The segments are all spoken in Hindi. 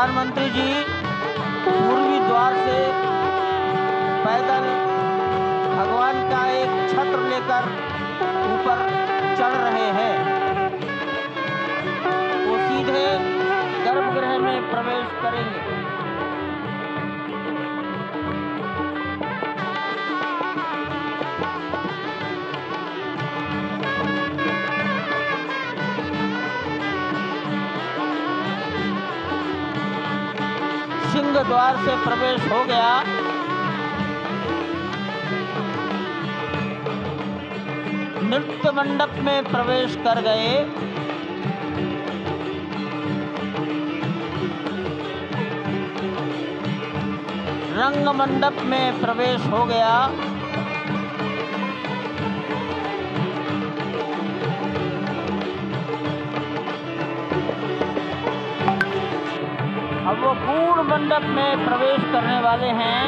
प्रधानमंत्री जी पूर्वी द्वार से पैदल भगवान का एक छत्र लेकर ऊपर चढ़ रहे हैं। वो सीधे गर्भगृह में प्रवेश करेंगे। द्वार से प्रवेश हो गया। नृत्य मंडप में प्रवेश कर गए। रंग मंडप में प्रवेश हो गया। अब वो पूर्ण मंडप में प्रवेश करने वाले हैं।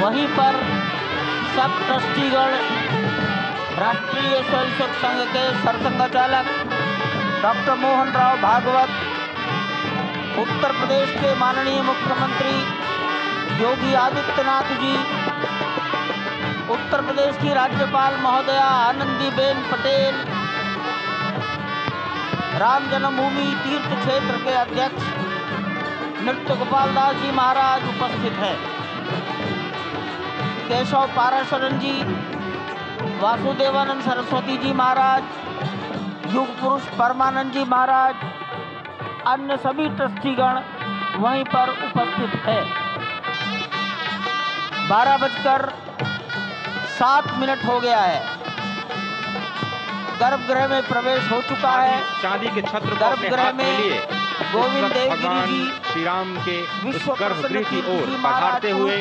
वहीं पर सब ट्रस्टीगण, राष्ट्रीय स्वयंसेवक संघ के सरसंघचालक डॉक्टर मोहन राव भागवत, उत्तर प्रदेश के माननीय मुख्यमंत्री योगी आदित्यनाथ जी, उत्तर प्रदेश की राज्यपाल महोदया आनंदीबेन पटेल, राम जन्मभूमि तीर्थ क्षेत्र के अध्यक्ष नृत्यगोपाल दास जी महाराज उपस्थित हैं। केशव पाराशरण जी, वासुदेवानंद सरस्वती जी महाराज, युग पुरुष परमानंद जी महाराज, अन्य सभी ट्रस्टीगण वहीं पर उपस्थित हैं। 12:07 हो गया है। गर्भगृह में प्रवेश हो चुका है। चांदी के छत्र गर्भगृह में गोविंद देव जी श्री राम के गर्भगृह की ओर बढ़ाते हुए,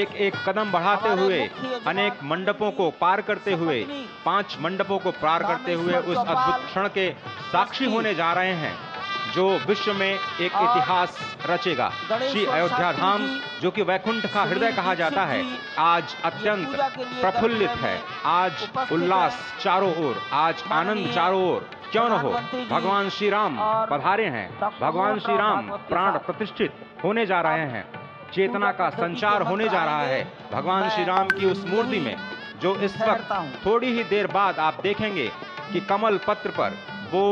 एक एक कदम बढ़ाते हुए, अनेक मंडपों को पार करते हुए, 5 मंडपों को पार करते हुए उस अद्भुत क्षण के साक्षी होने जा रहे हैं जो विश्व में एक इतिहास रचेगा। श्री अयोध्या धाम, जो कि वैकुंठ का हृदय कहा जाता है, आज अत्यंत प्रफुल्लित है। आज उल्लास चारों ओर, आज आनंद चारों ओर। क्यों न हो, भगवान श्री राम पधारे हैं। भगवान श्री राम प्राण प्रतिष्ठित होने जा रहे हैं। चेतना का संचार होने जा रहा है भगवान श्री राम की उस मूर्ति में, जो इस वक्त थोड़ी ही देर बाद आप देखेंगे कि कमल पत्र पर वो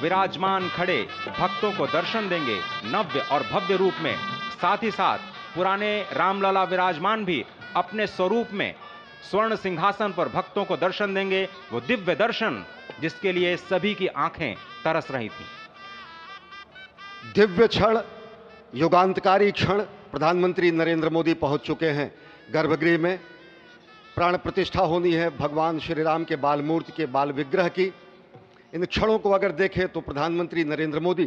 विराजमान खड़े भक्तों को दर्शन देंगे नव्य और भव्य रूप में। साथ ही साथ पुराने रामलला विराजमान भी अपने स्वरूप में स्वर्ण सिंहासन पर भक्तों को दर्शन देंगे, वो दिव्य दर्शन जिसके लिए सभी की आंखें तरस रही थीं। दिव्य क्षण, युगांतकारी क्षण। प्रधानमंत्री नरेंद्र मोदी पहुंच चुके हैं। गर्भगृह में प्राण प्रतिष्ठा होनी है भगवान श्री राम के बाल मूर्ति के, बाल विग्रह की। इन क्षणों को अगर देखें तो प्रधानमंत्री नरेंद्र मोदी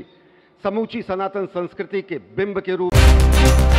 समूची सनातन संस्कृति के बिंब के रूप